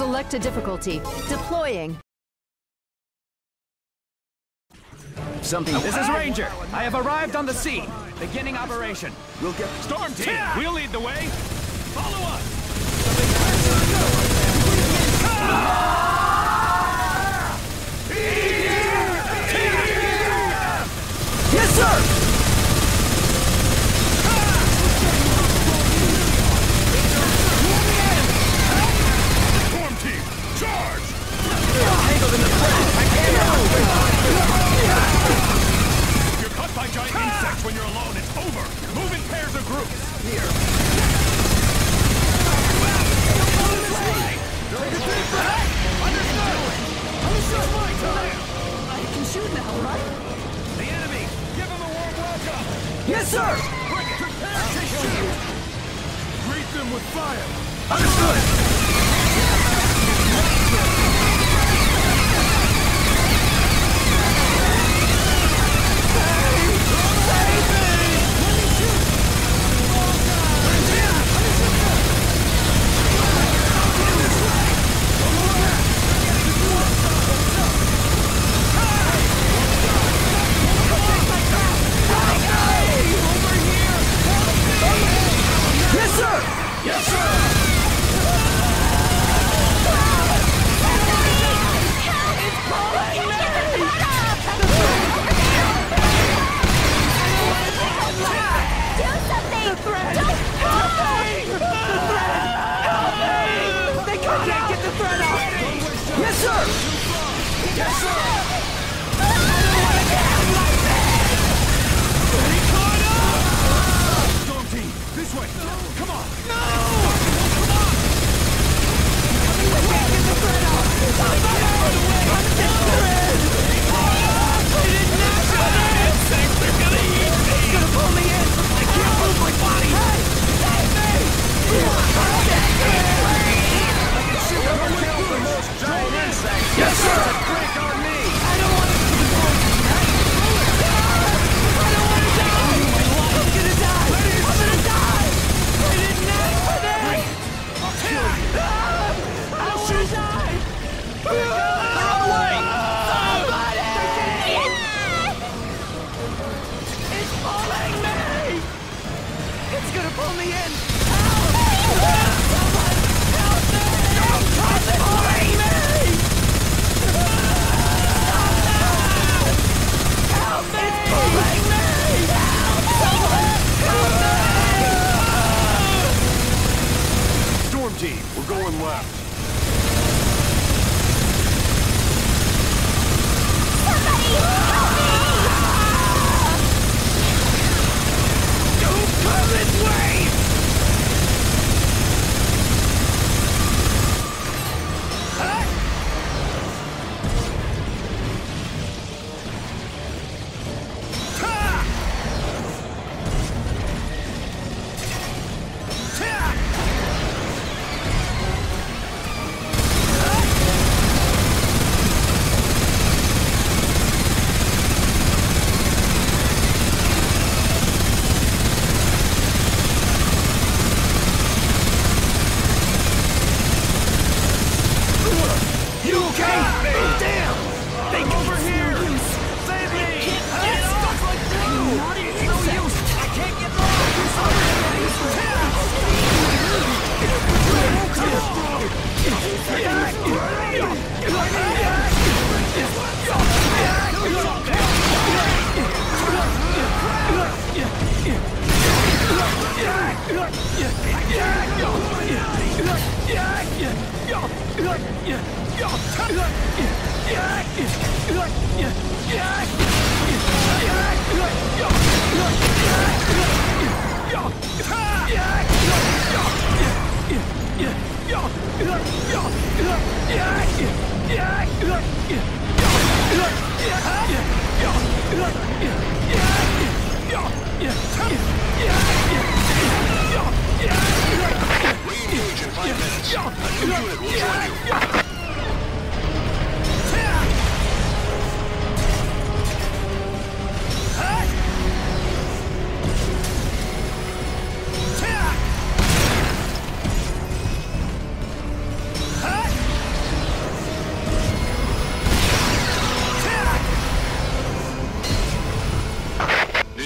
Select a difficulty. Deploying. Something. This is Ranger. I have arrived on the scene. Beginning operation. We'll get Storm Team. Yeah. We'll lead the way. Follow us. Yes, sir. Storm Team, charge. Tangled in the flash. By giant insects when you're alone, it's over! Move in pairs or groups! Here! Understood! I can shoot now, right? The enemy! Give him a warm welcome! Yes, sir! Quick! Prepare to shoot! Greet them with fire! Understood!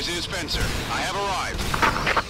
This is Spencer. I have arrived.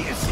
It's